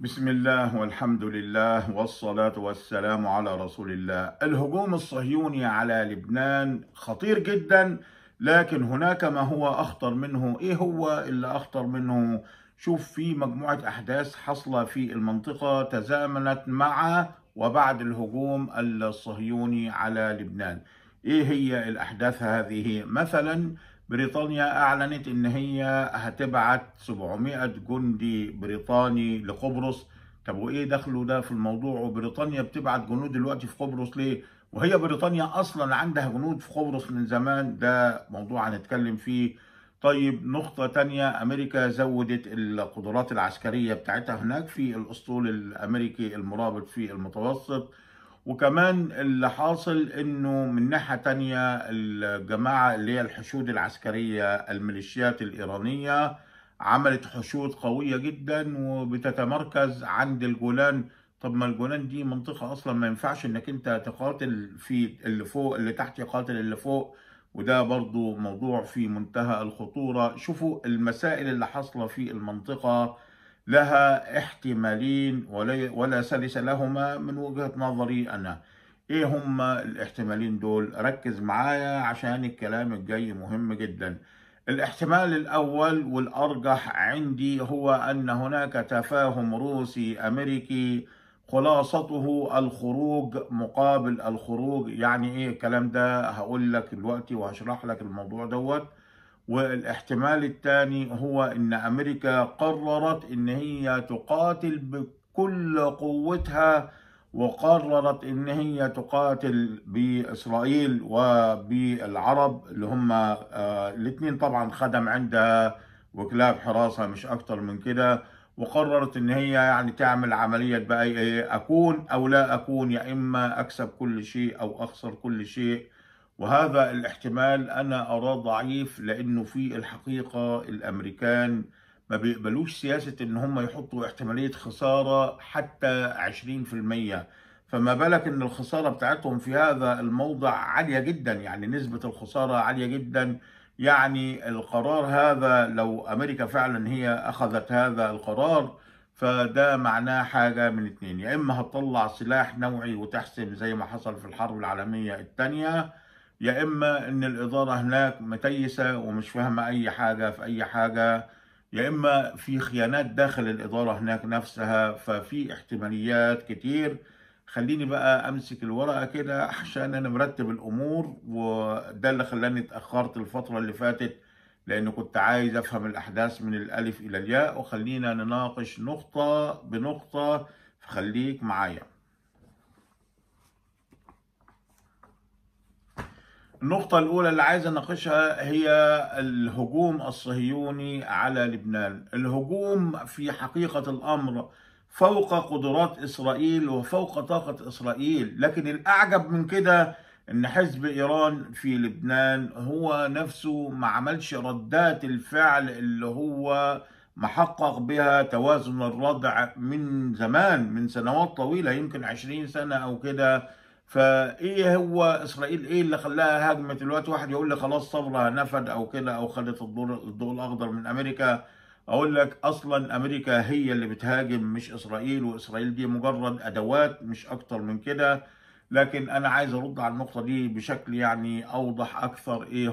بسم الله والحمد لله والصلاة والسلام على رسول الله. الهجوم الصهيوني على لبنان خطير جدا، لكن هناك ما هو أخطر منه. إيه هو اللي أخطر منه؟ شوف، في مجموعة أحداث حصلة في المنطقة تزامنت مع وبعد الهجوم الصهيوني على لبنان. إيه هي الأحداث هذه؟ مثلا بريطانيا أعلنت إن هي هتبعت 700 جندي بريطاني لقبرص. طب وإيه دخله ده في الموضوع؟ وبريطانيا بتبعت جنود دلوقتي في قبرص ليه؟ وهي بريطانيا أصلا عندها جنود في قبرص من زمان. ده موضوع هنتكلم فيه. طيب، نقطة تانية، أمريكا زودت القدرات العسكرية بتاعتها هناك في الأسطول الأمريكي المرابط في المتوسط. وكمان اللي حاصل انه من ناحية تانية الجماعة اللي هي الحشود العسكرية الميليشيات الإيرانية عملت حشود قوية جدا وبتتمركز عند الجولان. طب ما الجولان دي منطقة اصلا ما ينفعش انك انت تقاتل في اللي فوق، اللي تحت يقاتل اللي فوق، وده برضو موضوع في منتهى الخطورة. شوفوا المسائل اللي حاصلة في المنطقة، لها احتمالين ولا سلس لهما من وجهة نظري أنا. إيه هما الاحتمالين دول؟ ركز معايا عشان الكلام الجاي مهم جدا. الاحتمال الأول والأرجح عندي هو أن هناك تفاهم روسي أمريكي خلاصته الخروج مقابل الخروج. يعني إيه الكلام ده؟ هقول لك دلوقتي وهشرح لك الموضوع دوت. والاحتمال الثاني هو ان امريكا قررت ان هي تقاتل بكل قوتها، وقررت ان هي تقاتل باسرائيل وبالعرب اللي هم الاثنين طبعا خدم عندها وكلاب حراسة مش اكتر من كده. وقررت ان هي يعني تعمل عملية بقى ايه، اكون او لا اكون، يا اما اكسب كل شيء او اخسر كل شيء. وهذا الاحتمال أنا أراه ضعيف، لأنه في الحقيقة الأمريكان ما بيقبلوش سياسة إن هم يحطوا احتمالية خسارة حتى 20%، فما بالك إن الخسارة بتاعتهم في هذا الموضع عالية جدا، يعني نسبة الخسارة عالية جدا. يعني القرار هذا لو أمريكا فعلا هي أخذت هذا القرار، فده معناه حاجة من اتنين، يا إما هتطلع سلاح نوعي وتحسم زي ما حصل في الحرب العالمية الثانية، يا إما إن الإدارة هناك متيسة ومش فاهمة أي حاجة في أي حاجة، يا إما في خيانات داخل الإدارة هناك نفسها. ففي احتماليات كتير. خليني بقى أمسك الورقة كده عشان أنا مرتب الأمور، وده اللي خلاني اتأخرت الفترة اللي فاتت، لأن كنت عايز أفهم الأحداث من الألف إلى الياء. وخلينا نناقش نقطة بنقطة، فخليك معايا. النقطة الأولى اللي عايز أناقشها هي الهجوم الصهيوني على لبنان. الهجوم في حقيقة الأمر فوق قدرات إسرائيل وفوق طاقة إسرائيل، لكن الأعجب من كده إن حزب إيران في لبنان هو نفسه ما عملش ردات الفعل اللي هو محقق بها توازن الردع من زمان، من سنوات طويلة، يمكن 20 سنة أو كده. فايه هو اسرائيل ايه اللي خلاها هجمت الوقت؟ واحد يقول لي خلاص صبرها نفد او كده، او خدت الضوء الاخضر من امريكا. اقول لك اصلا امريكا هي اللي بتهاجم مش اسرائيل، واسرائيل دي مجرد ادوات مش اكتر من كده. لكن انا عايز ارد على النقطه دي بشكل يعني اوضح اكثر. ايه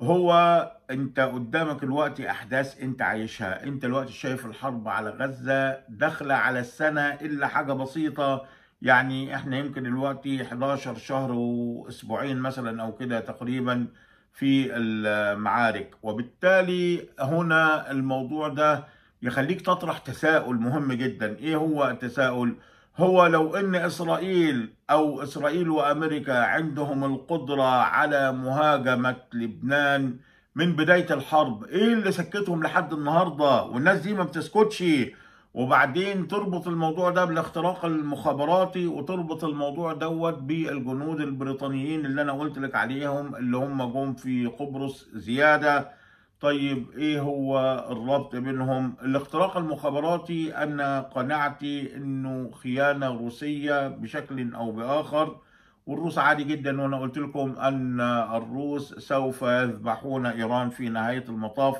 هو انت قدامك الوقت احداث انت عايشها، انت الوقت شايف الحرب على غزه داخله على السنه الا حاجه بسيطه. يعني احنا يمكن دلوقتي 11 شهر واسبوعين مثلا او كده تقريبا في المعارك، وبالتالي هنا الموضوع ده يخليك تطرح تساؤل مهم جدا. ايه هو التساؤل؟ هو لو ان اسرائيل او اسرائيل وامريكا عندهم القدرة على مهاجمة لبنان من بداية الحرب، ايه اللي سكتهم لحد النهاردة؟ والناس دي ما بتسكتش. وبعدين تربط الموضوع ده بالاختراق المخابراتي، وتربط الموضوع دوت بالجنود البريطانيين اللي انا قلت لك عليهم اللي هم جم في قبرص زيادة. طيب ايه هو الربط بينهم؟ الاختراق المخابراتي انا قناعتي انه خيانة روسية بشكل او باخر، والروس عادي جدا، وانا قلت لكم ان الروس سوف يذبحون ايران في نهاية المطاف.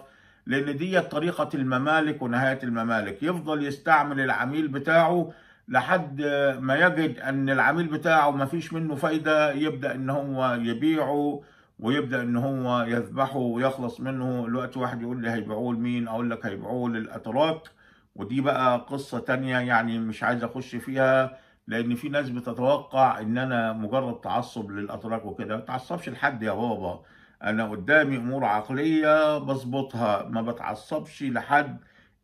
لأن دي طريقة الممالك ونهاية الممالك، يفضل يستعمل العميل بتاعه لحد ما يجد أن العميل بتاعه ما فيش منه فايدة، يبدأ أن هو يبيعه ويبدأ أن هو يذبحه ويخلص منه. الوقت واحد يقول لي هيبيعوه لمين، أقول لك هيبيعوه للأتراك، ودي بقى قصة تانية يعني مش عايز أخش فيها، لأن في ناس بتتوقع إن أنا مجرد تعصب للأتراك وكده. ما بتعصبش لحد يا بابا، أنا قدامي أمور عقلية بظبطها، ما بتعصبش لحد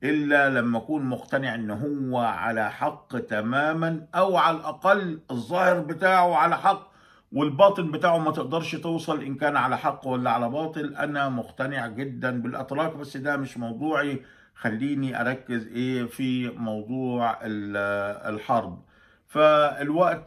إلا لما أكون مقتنع إن هو على حق تماما، أو على الأقل الظاهر بتاعه على حق والباطن بتاعه ما تقدرش توصل إن كان على حق ولا على باطل. أنا مقتنع جدا بالأتراك، بس ده مش موضوعي، خليني أركز في موضوع الحرب. فالوقت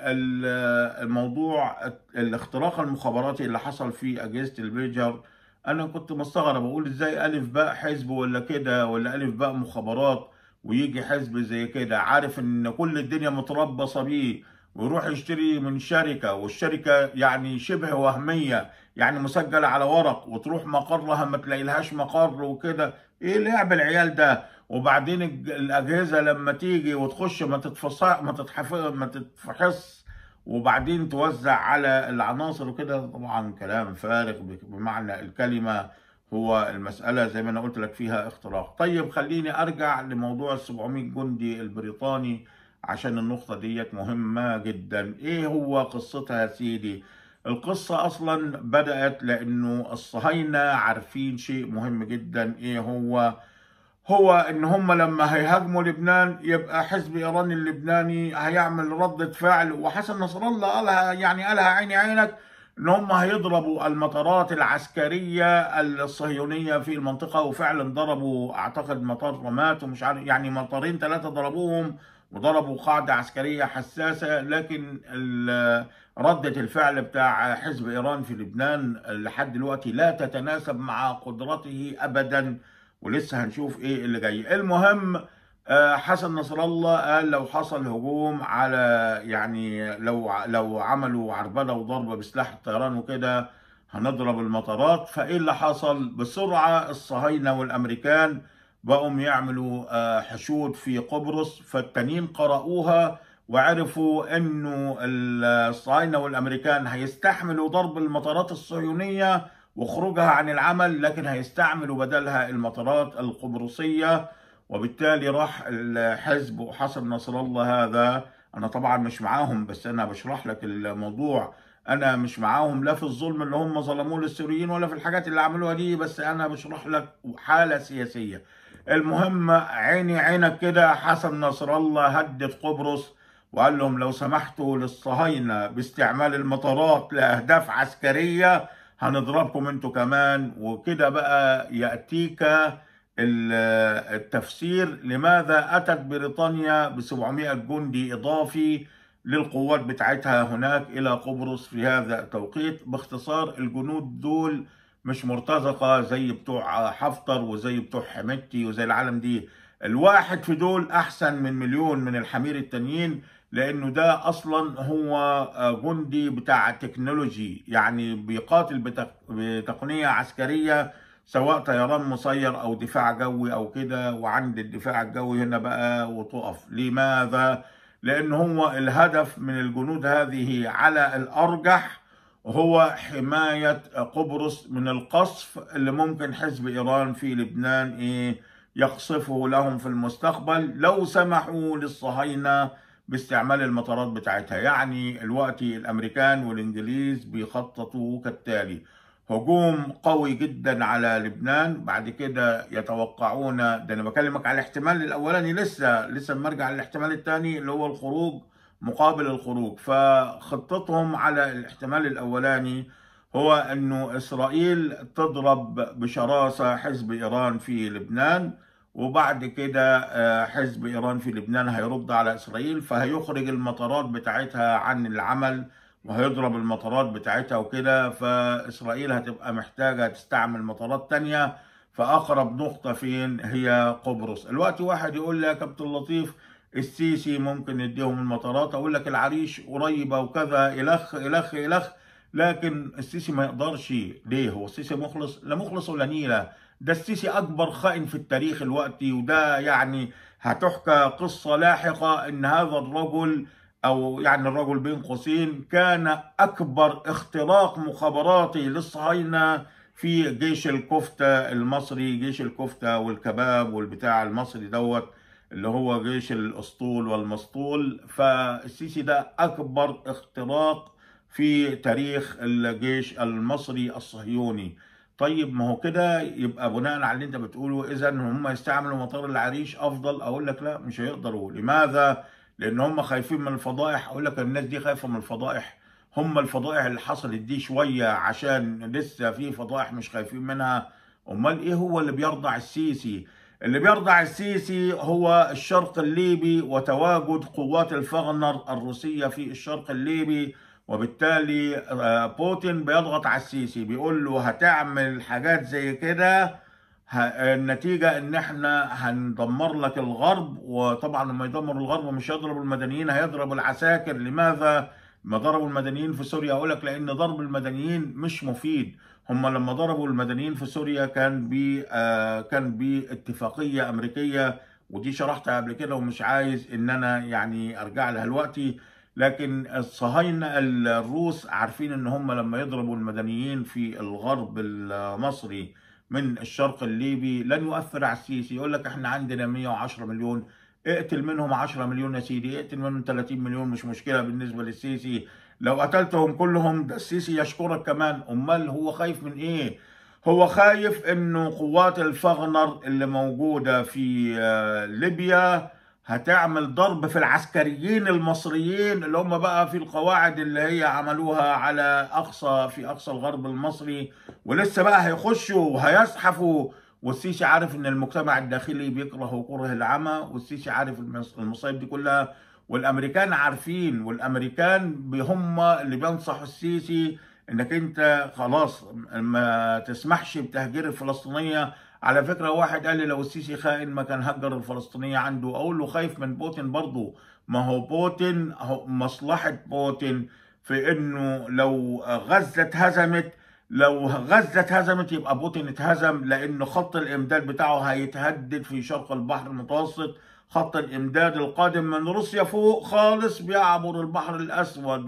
الموضوع الاختراق المخابراتي اللي حصل في أجهزة البيجر، أنا كنت مستغرب أقول إزاي ألف باء حزب ولا كده، ولا ألف باء مخابرات ويجي حزب زي كده عارف إن كل الدنيا متربصة بيه، ويروح يشتري من شركة والشركة يعني شبه وهمية يعني مسجلة على ورق، وتروح مقرها ما تلاقيلهاش مقر وكده. إيه لعب العيال ده؟ وبعدين الأجهزة لما تيجي وتخش ما تتفحص وبعدين توزع على العناصر وكده. طبعا كلام فارغ بمعنى الكلمة، هو المسألة زي ما أنا قلت لك فيها اختراق. طيب خليني أرجع لموضوع ال 700 جندي البريطاني عشان النقطة ديت مهمة جدا. إيه هو قصتها يا سيدي؟ القصة أصلا بدأت لأنه الصهاينة عارفين شيء مهم جدا، إيه هو إن هم لما هيهاجموا لبنان يبقى حزب إيراني اللبناني هيعمل ردة فعل. وحسن نصر الله قالها، يعني قالها عيني عينك، إن هم هيضربوا المطارات العسكرية الصهيونية في المنطقة، وفعلا ضربوا أعتقد مطار رمات ومش عارف يعني مطارين ثلاثة ضربوهم، وضربوا قاعدة عسكرية حساسة. لكن ردة الفعل بتاع حزب إيران في لبنان لحد دلوقتي لا تتناسب مع قدرته أبدا، ولسه هنشوف إيه اللي جاي. المهم حسن نصر الله قال لو حصل هجوم على يعني لو عملوا عربلة وضربة بسلاح الطيران وكده هنضرب المطارات. فإيه اللي حصل؟ بسرعة الصهاينة والأمريكان بقوا يعملوا حشود في قبرص، فالتانيين قرأوها وعرفوا إنه الصهاينة والأمريكان هيستحملوا ضرب المطارات الصهيونية وخروجها عن العمل، لكن هيستعملوا بدلها المطارات القبرصية. وبالتالي راح الحزب وحسن نصر الله هذا، أنا طبعا مش معاهم بس أنا بشرح لك الموضوع، أنا مش معاهم لا في الظلم اللي هم ظلموه للسوريين ولا في الحاجات اللي عملوها دي، بس أنا بشرح لك حالة سياسية. المهم عيني عينك كده، حسن نصر الله هدد قبرص وقال لهم لو سمحتوا للصهاينة باستعمال المطارات لأهداف عسكرية هنضربكم انتوا كمان. وكده بقى يأتيك التفسير لماذا أتت بريطانيا ب 700 جندي إضافي للقوات بتاعتها هناك إلى قبرص في هذا التوقيت. باختصار الجنود دول مش مرتزقة زي بتوع حفتر وزي بتوع حميدتي وزي العالم دي، الواحد في دول أحسن من مليون من الحمير التانيين، لأنه ده أصلا هو جندي بتاع تكنولوجي يعني بيقاتل بتقنية عسكرية سواء طيران مسير أو دفاع جوي أو كده. وعند الدفاع الجوي هنا بقى وتقف، لماذا؟ لأن هو الهدف من الجنود هذه على الأرجح هو حماية قبرص من القصف اللي ممكن حزب إيران في لبنان يقصفه لهم في المستقبل لو سمحوا للصهاينة باستعمال المطارات بتاعتها. يعني الوقت الأمريكان والإنجليز بيخططوا كالتالي: هجوم قوي جدا على لبنان، بعد كده يتوقعون، ده أنا بكلمك على الاحتمال الأولاني لسه بنرجع للاحتمال الثاني اللي هو الخروج مقابل الخروج. فخطتهم على الاحتمال الأولاني هو أنه إسرائيل تضرب بشراسة حزب إيران في لبنان، وبعد كده حزب إيران في لبنان هيرد على إسرائيل فهيخرج المطارات بتاعتها عن العمل وهيضرب المطارات بتاعتها وكده. فإسرائيل هتبقى محتاجة تستعمل مطارات تانية، فأقرب نقطة فين هي قبرص. الوقت واحد يقول لي يا كابتن لطيف السيسي ممكن يديهم المطارات، أقول لك العريش قريبة وكذا إلخ. لكن السيسي ما يقدرش. ليه؟ هو السيسي مخلص؟ لا مخلص ولا نيلة. ده السيسي أكبر خائن في التاريخ الوقتي، وده يعني هتحكى قصة لاحقة إن هذا الرجل أو يعني الرجل بين قوسين كان أكبر اختراق مخابراتي للصهاينة في جيش الكفتة المصري، جيش الكفتة والكباب والبتاع المصري دوت اللي هو جيش الأسطول والمسطول. فالسيسي ده أكبر اختراق في تاريخ الجيش المصري الصهيوني. طيب ما هو كده يبقى بناء على اللي انت بتقوله اذا هم يستعملوا مطار العريش افضل؟ اقول لك لا، مش هيقدروا. لماذا؟ لان هم خايفين من الفضائح. اقول لك الناس دي خايفه من الفضائح، هم الفضائح اللي حصلت دي شويه عشان لسه في فضائح مش خايفين منها. امال ايه هو اللي بيرضع السيسي؟ اللي بيرضع السيسي هو الشرق الليبي وتواجد قوات الفاغنر الروسيه في الشرق الليبي، وبالتالي بوتين بيضغط على السيسي بيقول له هتعمل حاجات زي كده، النتيجة ان احنا هندمر لك الغرب. وطبعا لما يدمروا الغرب مش هيضربوا المدنيين، هيضرب العساكر. لماذا ما ضربوا المدنيين في سوريا؟ اقول لك لان ضرب المدنيين مش مفيد. هم لما ضربوا المدنيين في سوريا كان باتفاقية امريكية، ودي شرحتها قبل كده ومش عايز ان انا يعني ارجع لها دلوقتي. لكن الصهاينة الروس عارفين ان هم لما يضربوا المدنيين في الغرب المصري من الشرق الليبي لن يؤثر على السيسي. يقول لك احنا عندنا 110 مليون، اقتل منهم 10 مليون يا سيدي، اقتل منهم 30 مليون مش مشكلة بالنسبة للسيسي، لو قتلتهم كلهم ده السيسي يشكرك كمان. امال هو خايف من ايه؟ هو خايف انه قوات الفاغنر اللي موجودة في ليبيا هتعمل ضرب في العسكريين المصريين اللي هم بقى في القواعد اللي هي عملوها على في أقصى الغرب المصري، ولسه بقى هيخشوا وهيزحفوا. والسيسي عارف إن المجتمع الداخلي بيكره كره العمى، والسيسي عارف المصايب دي كلها، والأمريكان عارفين، والأمريكان هم اللي بينصحوا السيسي إنك أنت خلاص ما تسمحش بتهجير الفلسطينية. على فكرة واحد قال لي لو السيسي خائن ما كان هجر الفلسطينية عنده. أقول له خايف من بوتين برضه، ما هو بوتين مصلحة بوتين في إنه لو غزة اتهزمت، يبقى بوتين اتهزم، لأن خط الإمداد بتاعه هيتهدد في شرق البحر المتوسط. خط الإمداد القادم من روسيا فوق خالص بيعبر البحر الأسود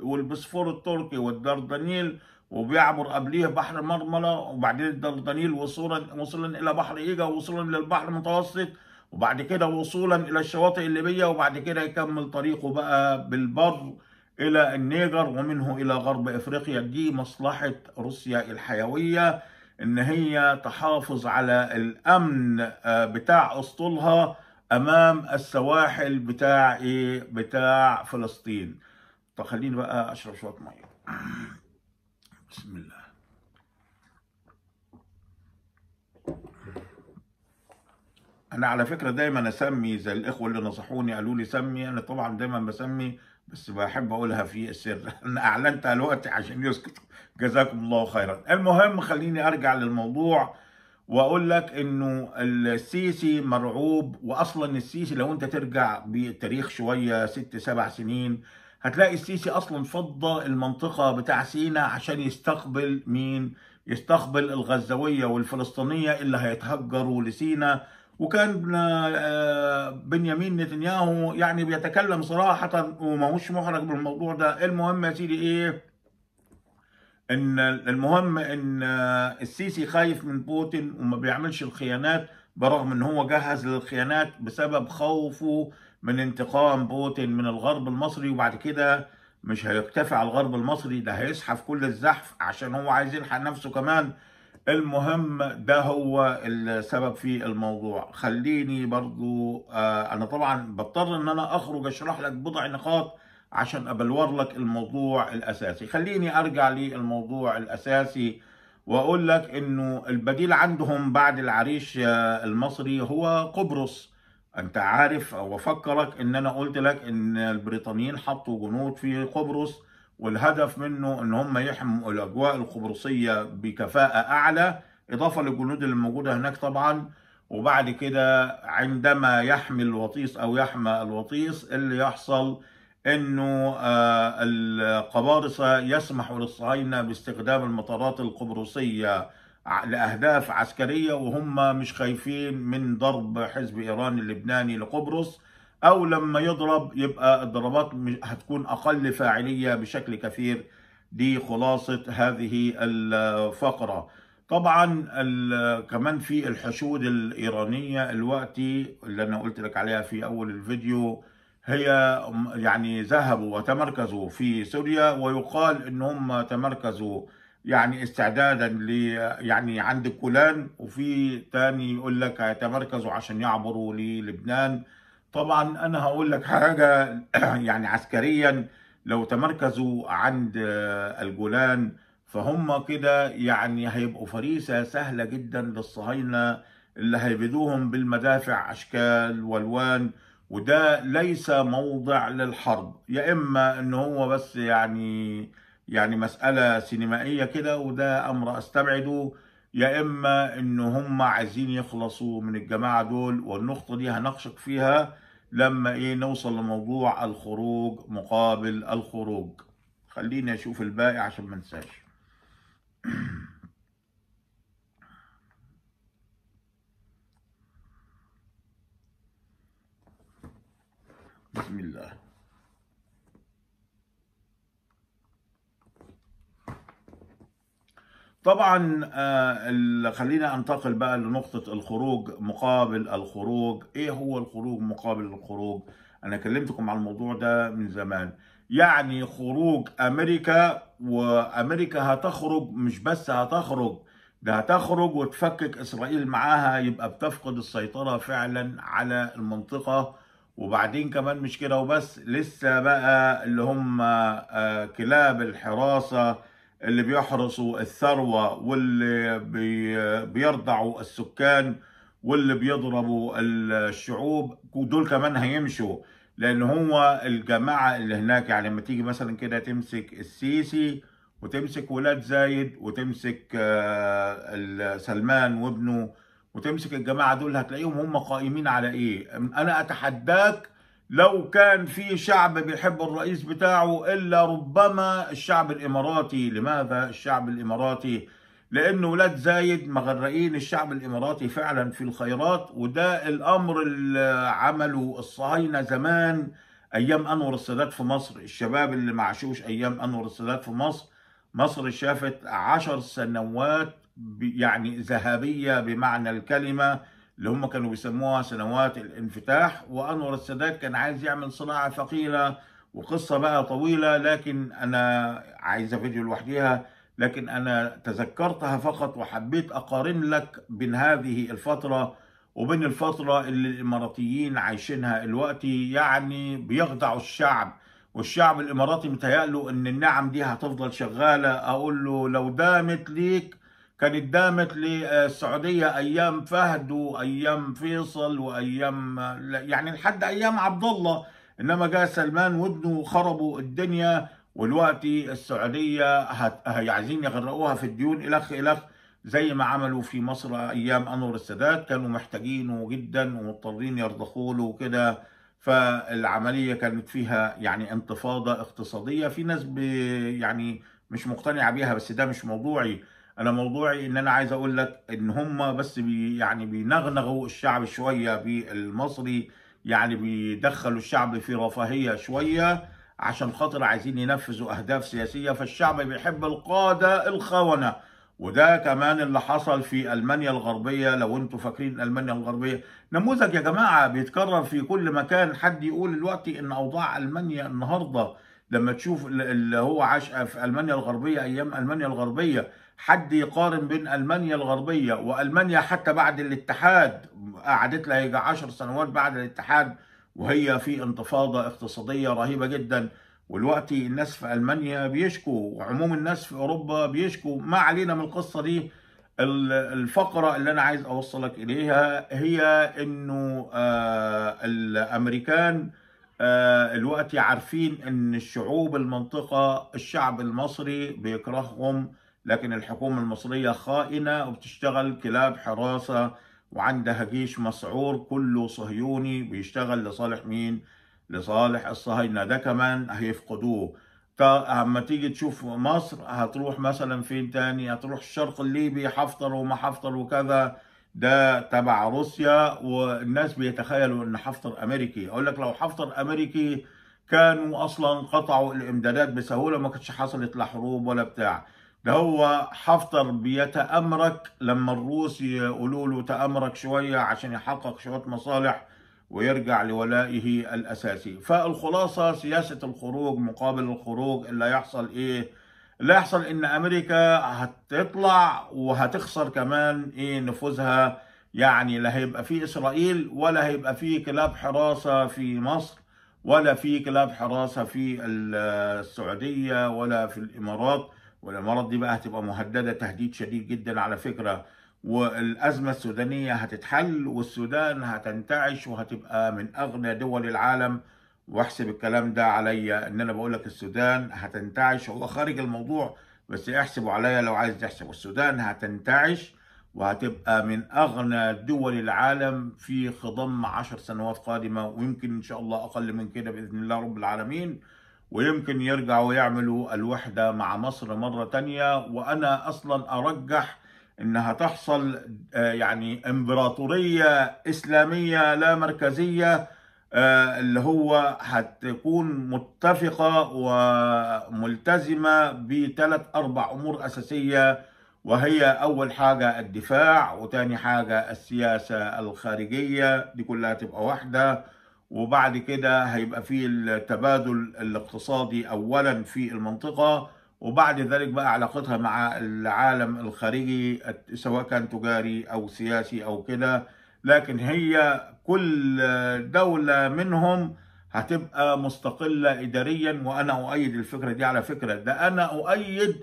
والبسفور التركي والدردنيل، وبيعبر قبليه بحر مرملة، وبعدين الدردنيل وصولا إلى بحر إيجا، ووصولا للبحر المتوسط، وبعد كده وصولا إلى الشواطئ الليبية، وبعد كده يكمل طريقه بقى بالبر إلى النيجر ومنه إلى غرب إفريقيا. دي مصلحة روسيا الحيوية، إن هي تحافظ على الأمن بتاع أسطولها أمام السواحل بتاع إيه؟ بتاع فلسطين. طب خليني بقى أشرب شوية مية. بسم الله. أنا على فكرة دايما أسمي زي الإخوة اللي نصحوني قالوا لي سمي، أنا طبعا دايما بسمي بس بحب أقولها في السر. أنا أعلنتها دلوقتي عشان يسكتوا، جزاكم الله خيرا. المهم خليني أرجع للموضوع وأقول لك إنه السيسي مرعوب. وأصلا السيسي لو أنت ترجع بالتاريخ شوية 6-7 سنين هتلاقي السيسي أصلا فضى المنطقة بتاع سيناء عشان يستقبل مين؟ يستقبل الغزاوية والفلسطينية اللي هيتهجروا لسيناء. وكان بنيامين نتنياهو يعني بيتكلم صراحة وماهوش محرج بالموضوع ده. المهم يا سيدي إيه؟ إن السيسي خايف من بوتين وما بيعملش الخيانات، برغم إن هو جهز للخيانات بسبب خوفه من انتقام بوتين من الغرب المصري. وبعد كده مش هيكتفي على الغرب المصري، ده هيزحف كل الزحف عشان هو عايز يلحق نفسه كمان. المهم ده هو السبب في الموضوع. خليني برضو أنا طبعا بضطر إن أنا أخرج أشرح لك بضع نقاط عشان أبلور لك الموضوع الأساسي. خليني أرجع للموضوع الأساسي وأقول لك إنه البديل عندهم بعد العريش المصري هو قبرص. أنت عارف أو أفكرك إن أنا قلت لك إن البريطانيين حطوا جنود في قبرص، والهدف منه إن هم يحموا الأجواء القبرصية بكفاءة أعلى، إضافة للجنود اللي موجودة هناك طبعًا. وبعد كده عندما يحمي الوطيس أو يحمى الوطيس اللي يحصل إنه القبارصة يسمحوا للصهاينة باستخدام المطارات القبرصية لأهداف عسكرية، وهم مش خايفين من ضرب حزب إيران اللبناني لقبرص، أو لما يضرب يبقى الضربات هتكون أقل فاعلية بشكل كثير. دي خلاصة هذه الفقرة. طبعا كمان في الحشود الإيرانية الوقتي اللي أنا قلت لك عليها في أول الفيديو، هي يعني ذهبوا وتمركزوا في سوريا، ويقال إن هم تمركزوا يعني استعدادا يعني عند الكولان، وفي تاني يقول لك هيتمركزوا عشان يعبروا للبنان. طبعا أنا هقول لك حاجة يعني عسكريا، لو تمركزوا عند الجولان فهم كده يعني هيبقوا فريسة سهلة جدا للصهاينة اللي هيبيدوهم بالمدافع أشكال والوان، وده ليس موضع للحرب. يا إما إن هو بس يعني مسألة سينمائية كده، وده أمر أستبعده، يا إما إن هم عايزين يخلصوا من الجماعة دول. والنقطة دي هنخشق فيها لما نوصل لموضوع الخروج مقابل الخروج. خليني أشوف الباقي عشان ما انساش. بسم الله. طبعا خلينا انتقل بقى لنقطة الخروج مقابل الخروج. ايه هو الخروج مقابل الخروج؟ انا كلمتكم على الموضوع ده من زمان. يعني خروج امريكا، وامريكا هتخرج، مش بس هتخرج، ده هتخرج وتفكك اسرائيل معاها، يبقى بتفقد السيطرة فعلا على المنطقة. وبعدين كمان مش كده وبس، لسه بقى اللي هم كلاب الحراسة اللي بيحرصوا الثروة، واللي بيرضعوا السكان، واللي بيضربوا الشعوب، ودول كمان هيمشوا. لأن هو الجماعة اللي هناك يعني لما تيجي مثلا كده تمسك السيسي، وتمسك ولاد زايد، وتمسك سلمان وابنه، وتمسك الجماعة دول، هتلاقيهم هم قائمين على ايه؟ انا اتحداك لو كان في شعب بيحب الرئيس بتاعه الا ربما الشعب الاماراتي. لماذا الشعب الاماراتي؟ لان ولاد زايد مغرقين الشعب الاماراتي فعلا في الخيرات، وده الامر اللي عمله الصهاينة زمان ايام انور السادات في مصر. الشباب اللي ما عاشوش ايام انور السادات في مصر شافت 10 سنوات يعني ذهبية بمعنى الكلمة، اللي هم كانوا بيسموها سنوات الانفتاح. وأنور السادات كان عايز يعمل صناعة ثقيلة، وقصة بقى طويلة، لكن أنا عايزة فيديو لوحديها، لكن أنا تذكرتها فقط وحبيت أقارن لك بين هذه الفترة وبين الفترة اللي الإماراتيين عايشينها الوقتي. يعني بيخدعوا الشعب، والشعب الإماراتي متهيأله إن النعم دي هتفضل شغالة. أقول له لو دامت ليك كانت دامت للسعودية أيام فهد وأيام فيصل وأيام يعني لحد أيام عبد الله، إنما جاء سلمان وابنه وخربوا الدنيا. والوقتي السعودية عايزين يغرقوها في الديون إلخ إلخ، زي ما عملوا في مصر أيام أنور السادات، كانوا محتاجينه جدا ومضطرين يرضخوا له وكده. فالعملية كانت فيها يعني انتفاضة اقتصادية. في ناس يعني مش مقتنعة بيها، بس ده مش موضوعي. أنا موضوعي إن أنا عايز أقول لك إن هم بس يعني بينغنغوا الشعب شوية بالمصري، يعني بيدخلوا الشعب في رفاهية شوية عشان خاطر عايزين ينفذوا أهداف سياسية. فالشعب بيحب القادة الخونة، وده كمان اللي حصل في ألمانيا الغربية. لو أنتوا فاكرين ألمانيا الغربية، نموذج يا جماعة بيتكرر في كل مكان. حد يقول دلوقتي إن أوضاع ألمانيا النهاردة، لما تشوف اللي هو عاش في ألمانيا الغربية أيام ألمانيا الغربية، حد يقارن بين ألمانيا الغربية وألمانيا حتى بعد الاتحاد، قعدت لها يجي 10 سنوات بعد الاتحاد وهي في انتفاضة اقتصادية رهيبة جدا. والوقتي الناس في ألمانيا بيشكوا، وعموم الناس في أوروبا بيشكوا. ما علينا من القصة دي. الفقرة اللي أنا عايز أوصلك إليها هي إنه الأمريكان الوقت عارفين ان الشعوب المنطقة، الشعب المصري بيكرههم، لكن الحكومة المصرية خائنة وبتشتغل كلاب حراسة، وعندها جيش مسعور كله صهيوني بيشتغل لصالح مين؟ لصالح الصهاينة. ده كمان هيفقدوه. اما تيجي تشوف مصر هتروح مثلا فين تاني؟ هتروح الشرق الليبي، حفتر وما حفتر وكذا، ده تبع روسيا. والناس بيتخيلوا ان حفتر امريكي. اقول لك لو حفتر امريكي كانوا اصلا قطعوا الامدادات بسهوله، ما كانتش حصلت لا حروب ولا بتاع. ده هو حفتر بيتامرك لما الروس يقولوا له تامرك شويه عشان يحقق شويه مصالح ويرجع لولائه الاساسي. فالخلاصه سياسه الخروج مقابل الخروج، اللي هيحصل ايه؟ اللي هيحصل ان امريكا هتطلع وهتخسر كمان ايه نفوذها. يعني لا هيبقى في اسرائيل، ولا هيبقى في كلاب حراسه في مصر، ولا في كلاب حراسه في السعوديه ولا في الامارات. والامارات دي بقى هتبقى مهدده تهديد شديد جدا على فكره. والأزمة السودانية هتتحل، والسودان هتنتعش وهتبقى من أغنى دول العالم. واحسب الكلام ده عليا إن أنا بقولك السودان هتنتعش، هو خارج الموضوع بس احسبوا عليا لو عايز تحسبوا. السودان هتنتعش وهتبقى من أغنى دول العالم في خضم 10 سنوات قادمة، ويمكن إن شاء الله أقل من كده بإذن الله رب العالمين. ويمكن يرجعوا يعملوا الوحدة مع مصر مرة تانية. وأنا أصلا أرجح إنها تحصل يعني إمبراطورية إسلامية لا مركزية، اللي هو هتكون متفقة وملتزمة ب3 أو 4 أمور أساسية، وهي أول حاجة الدفاع، وتاني حاجة السياسة الخارجية، دي كلها تبقى واحدة. وبعد كده هيبقى فيه التبادل الاقتصادي أولا في المنطقة، وبعد ذلك بقى علاقتها مع العالم الخارجي سواء كان تجاري أو سياسي أو كده. لكن هي كل دولة منهم هتبقى مستقلة إداريا. وأنا أؤيد الفكرة دي على فكرة. ده أنا أؤيد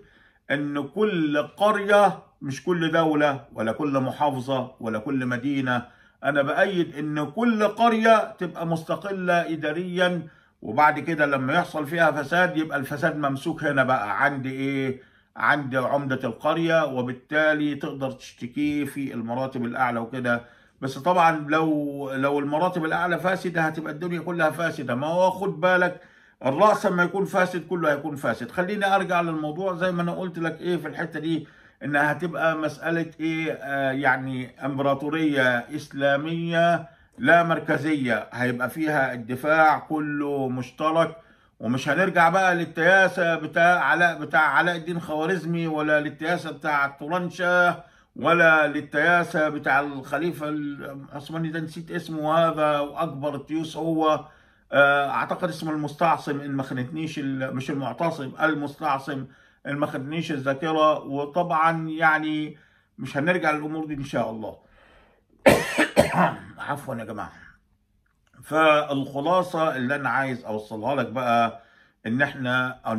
أن كل قرية، مش كل دولة ولا كل محافظة ولا كل مدينة، أنا بأيد أن كل قرية تبقى مستقلة إداريا. وبعد كده لما يحصل فيها فساد يبقى الفساد ممسوك هنا بقى عند ايه؟ عند عمدة القرية، وبالتالي تقدر تشتكيه في المراتب الأعلى وكده. بس طبعا لو المراتب الأعلى فاسدة هتبقى الدنيا كلها فاسدة. ما هو خد بالك الرأس لما يكون فاسد كله هيكون فاسد. خليني أرجع للموضوع زي ما أنا قلت لك إيه في الحتة دي، إنها هتبقى مسألة إيه يعني إمبراطورية إسلامية لا مركزية، هيبقى فيها الدفاع كله مشترك. ومش هنرجع بقى للتياسة بتاع علاء الدين خوارزمي، ولا للتياسة بتاع تورنشاه، ولا للتياسة بتاع الخليفة العثماني ده نسيت اسمه هذا، وأكبر تيوس هو أعتقد اسمه المستعصم إن ما خانتنيش، مش المعتصم، المستعصم إن ما خانتنيش الذاكرة. وطبعا يعني مش هنرجع للأمور دي إن شاء الله. عفوا يا جماعة. فالخلاصة اللي أنا عايز أوصلها لك بقى إن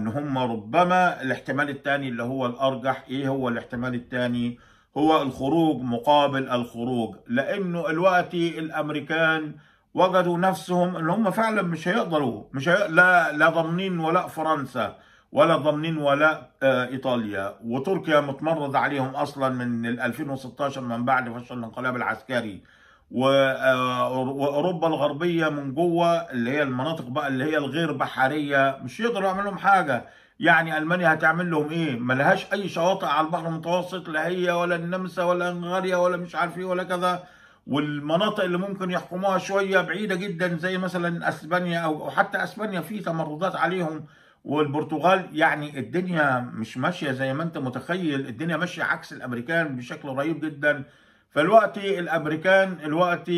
هما ربما الاحتمال التاني اللي هو الأرجح. إيه هو الاحتمال التاني؟ هو الخروج مقابل الخروج. لأنه الوقت الأمريكان وجدوا نفسهم إن هما فعلا مش هيقدروا، لا ضامنين ولاء فرنسا، ولا ضامنين ولاء إيطاليا. وتركيا متمرد عليهم أصلا من 2016 من بعد فشل الانقلاب العسكري. وأوروبا الغربية من جوه اللي هي المناطق بقى اللي هي الغير بحرية مش يقدروا يعمل لهم حاجة. يعني ألمانيا هتعمل لهم إيه؟ ما لهاش أي شواطئ على البحر المتوسط، لا هي ولا النمسا ولا أنغاريا ولا مش عارف إيه ولا كذا. والمناطق اللي ممكن يحكموها شوية بعيدة جدا زي مثلا أسبانيا، أو حتى أسبانيا في تمردات عليهم، والبرتغال. يعني الدنيا مش ماشية زي ما أنت متخيل، الدنيا ماشية عكس الأمريكان بشكل رهيب جدا. فالوقت الامريكان الوقت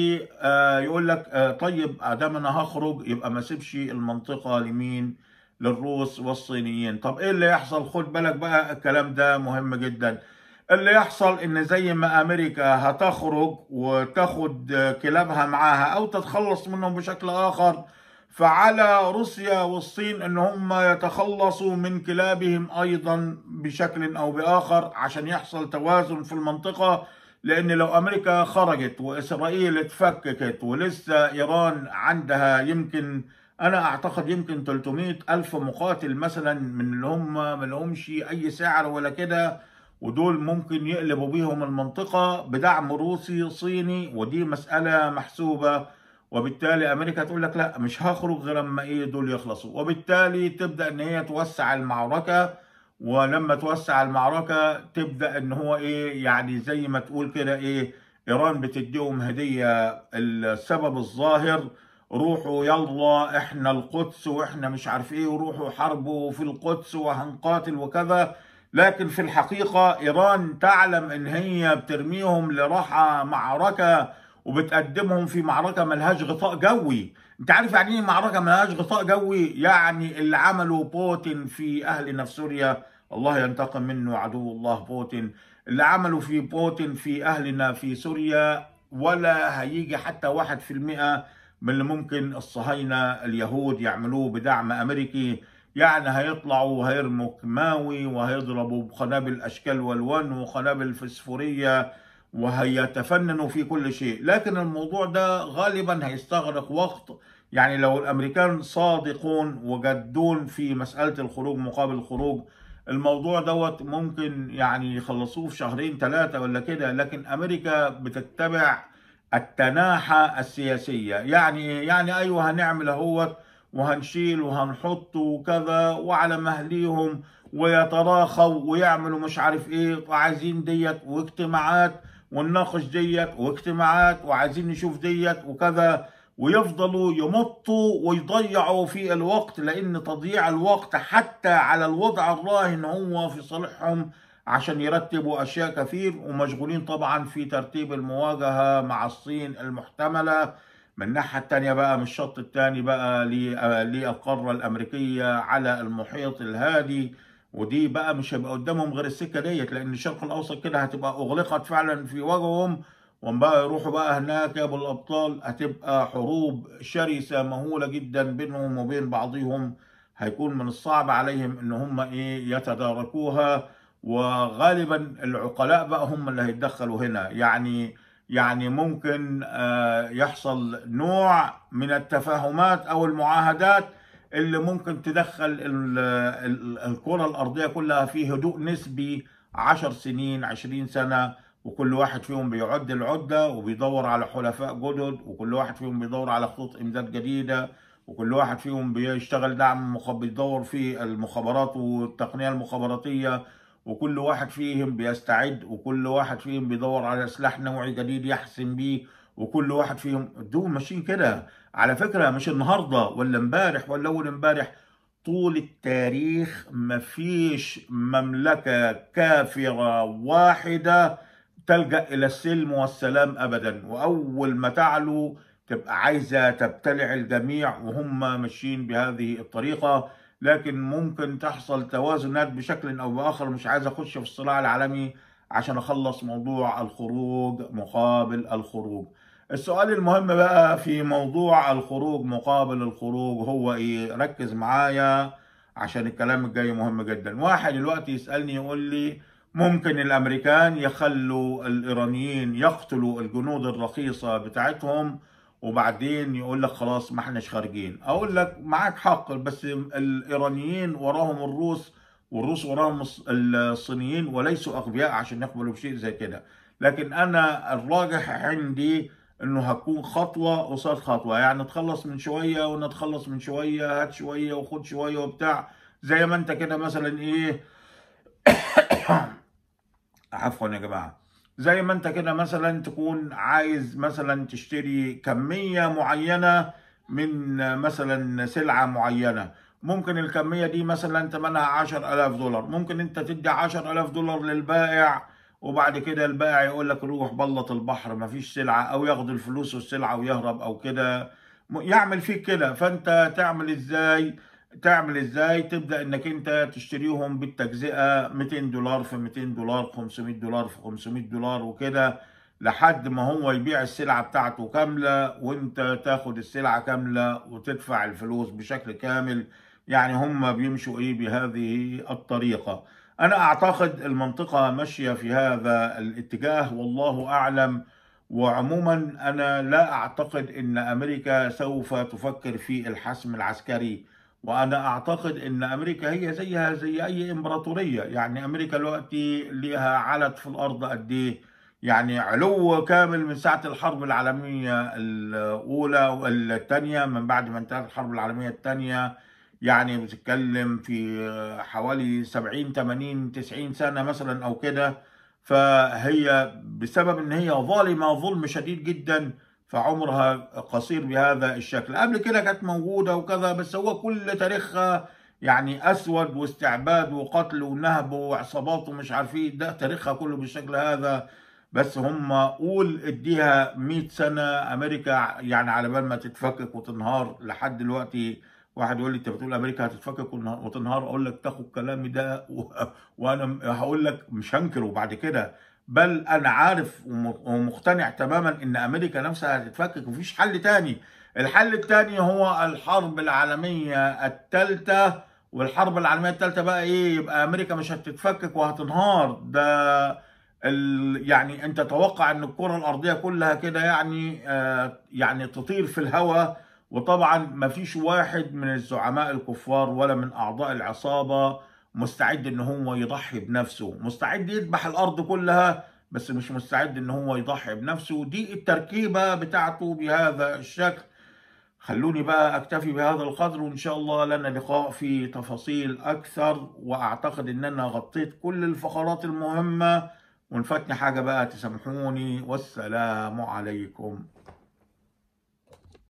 يقول لك طيب ادام انا هخرج يبقى ما اسيبش المنطقه لمين؟ للروس والصينيين. طب ايه اللي يحصل؟ خد بالك بقى الكلام ده مهم جدا. اللي يحصل ان زي ما امريكا هتخرج وتاخد كلابها معاها او تتخلص منهم بشكل اخر، فعلى روسيا والصين ان هم يتخلصوا من كلابهم ايضا بشكل او باخر عشان يحصل توازن في المنطقه. لأن لو أمريكا خرجت وإسرائيل اتفككت ولسه إيران عندها يمكن، أنا أعتقد يمكن 300,000 مقاتل مثلا من اللي هم ما لهمش أي سعر ولا كده، ودول ممكن يقلبوا بيهم المنطقة بدعم روسي صيني. ودي مسألة محسوبة. وبالتالي امريكا تقول لك لا مش هخرج غير اما ايه دول يخلصوا، وبالتالي تبدا ان هي توسع المعركه، ولما توسع المعركه تبدا ان هو ايه يعني زي ما تقول كده ايه ايران بتديهم هديه، السبب الظاهر روحوا يلا احنا القدس واحنا مش عارف ايه وروحوا حاربوا في القدس وهنقاتل وكذا، لكن في الحقيقه ايران تعلم ان هي بترميهم لراحه معركه وبتقدمهم في معركه ملهاش غطاء جوي. انت عارف يعني ايه معركه ملهاش غطاء جوي؟ يعني اللي عمله بوتين في اهلنا في سوريا، الله ينتقم منه عدو الله بوتين، اللي عمله في بوتين في اهلنا في سوريا ولا هيجي حتى 1% من اللي ممكن الصهاينه اليهود يعملوه بدعم امريكي. يعني هيطلعوا هيرموا كماوي وهيضربوا بقنابل اشكال والوان وقنابل فسفوريه وهيتفننوا في كل شيء، لكن الموضوع ده غالبا هيستغرق وقت. يعني لو الامريكان صادقون وجدون في مساله الخروج مقابل الخروج، الموضوع دوت ممكن يعني يخلصوه في 2-3 ولا كده، لكن امريكا بتتبع التناحه السياسيه. يعني ايوه هنعمل اهوت وهنشيل وهنحط وكذا وعلى مهليهم ويتراخوا ويعملوا مش عارف ايه، وعايزين ديت واجتماعات ونناقش ديت واجتماعات وعايزين نشوف ديت وكذا، ويفضلوا يمطوا ويضيعوا في الوقت، لان تضييع الوقت حتى على الوضع الراهن هو في صالحهم عشان يرتبوا اشياء كثير، ومشغولين طبعا في ترتيب المواجهه مع الصين المحتمله. من الناحيه الثانيه بقى، من الشط الثاني بقى للقاره الامريكيه على المحيط الهادي، ودي بقى مش هيبقى قدامهم غير السكه ديت، لان الشرق الاوسط كده هتبقى اغلقت فعلا في وجههم، وبقى يروحوا بقى هناك يا ابو الابطال، هتبقى حروب شرسه مهوله جدا بينهم وبين بعضهم، هيكون من الصعب عليهم ان هم ايه يتداركوها، وغالبا العقلاء بقى هم اللي هيتدخلوا هنا. يعني ممكن يحصل نوع من التفاهمات او المعاهدات اللي ممكن تدخل الكرة الأرضية كلها في هدوء نسبي 10 سنين 20 سنة، وكل واحد فيهم بيعد العدة وبيدور على حلفاء جدد، وكل واحد فيهم بيدور على خطوط إمداد جديدة، وكل واحد فيهم بيشتغل بيدور في المخابرات والتقنية المخابراتية، وكل واحد فيهم بيستعد، وكل واحد فيهم بيدور على سلاح نوعي جديد يحسن بيه، وكل واحد فيهم دول ماشيين كده. على فكرة مش النهاردة ولا امبارح ولا أول امبارح، طول التاريخ مفيش مملكة كافرة واحدة تلجأ إلى السلم والسلام أبدا، وأول ما تعلو تبقى عايزة تبتلع الجميع، وهم ماشيين بهذه الطريقة. لكن ممكن تحصل توازنات بشكل أو بآخر، مش عايز أخش في الصراع العالمي عشان أخلص موضوع الخروج مقابل الخروج. السؤال المهم بقى في موضوع الخروج مقابل الخروج هو إيه؟ ركز معايا عشان الكلام الجاي مهم جدا. واحد دلوقتي يسألني يقول لي ممكن الأمريكان يخلوا الإيرانيين يقتلوا الجنود الرخيصة بتاعتهم وبعدين يقول لك خلاص ما احناش خارجين. أقول لك معاك حق، بس الإيرانيين وراهم الروس والروس وراهم الصينيين، وليسوا أغبياء عشان يقبلوا بشيء زي كده. لكن أنا الراجح عندي إنه هتكون خطوة قصاد خطوة، يعني تخلص من شوية ونتخلص من شوية، هات شوية وخد شوية وبتاع، زي ما أنت كده مثلا إيه عفوا يا جماعة، زي ما انت كده مثلا تكون عايز مثلا تشتري كمية معينة من مثلا سلعة معينة، ممكن الكمية دي مثلا تمنها 10,000 دولار، ممكن انت تدي 10,000 دولار للبائع، وبعد كده البائع يقول لك روح بلط البحر مفيش سلعة، او ياخد الفلوس والسلعة ويهرب او كده، يعمل فيك كده. فانت تعمل ازاي؟ تبدا انك انت تشتريهم بالتجزئه، 200 دولار في 200 دولار 500 دولار في 500 دولار وكده، لحد ما هو يبيع السلعه بتاعته كامله وانت تاخد السلعه كامله وتدفع الفلوس بشكل كامل. يعني هم بيمشوا ايه بهذه الطريقه. انا اعتقد المنطقه ماشيه في هذا الاتجاه والله اعلم. وعموما انا لا اعتقد ان امريكا سوف تفكر في الحسم العسكري، وأنا أعتقد إن أمريكا هي زيها زي أي إمبراطورية. يعني أمريكا دلوقتي ليها علت في الأرض قد إيه؟ يعني علو كامل من ساعة الحرب العالمية الأولى والثانية، من بعد ما انتهت الحرب العالمية الثانية، يعني بتتكلم في حوالي 70 80 90 سنة مثلا أو كده. فهي بسبب إن هي ظالمة ظلم شديد جدا، فعمرها قصير بهذا الشكل. قبل كده كانت موجودة وكذا، بس هو كل تاريخها يعني أسود واستعباد وقتل ونهب وعصابات ومش عارفين، ده تاريخها كله بالشكل هذا. بس هم قول اديها 100 سنة أمريكا يعني على بال ما تتفكك وتنهار. لحد دلوقتي واحد يقول لي أنت بتقول أمريكا هتتفكك وتنهار، أقول لك تاخد كلامي ده وأنا هقول لك مش هنكره بعد كده، بل أنا عارف ومقتنع تماما إن أمريكا نفسها هتتفكك ومفيش حل تاني. الحل التاني هو الحرب العالمية الثالثة، والحرب العالمية الثالثة بقى إيه؟ يبقى أمريكا مش هتتفكك وهتنهار. ده يعني انت توقع ان الكره الارضيه كلها كده يعني يعني تطير في الهواء. وطبعا ما فيش واحد من الزعماء الكفار ولا من اعضاء العصابه مستعد ان هو يضحي بنفسه، مستعد يذبح الارض كلها بس مش مستعد ان هو يضحي بنفسه. دي التركيبه بتاعته بهذا الشكل. خلوني بقى اكتفي بهذا القدر، وان شاء الله لنا لقاء في تفاصيل اكثر، واعتقد ان انا غطيت كل الفقرات المهمه. وإن فاتني حاجة بقى تسامحوني، والسلام عليكم.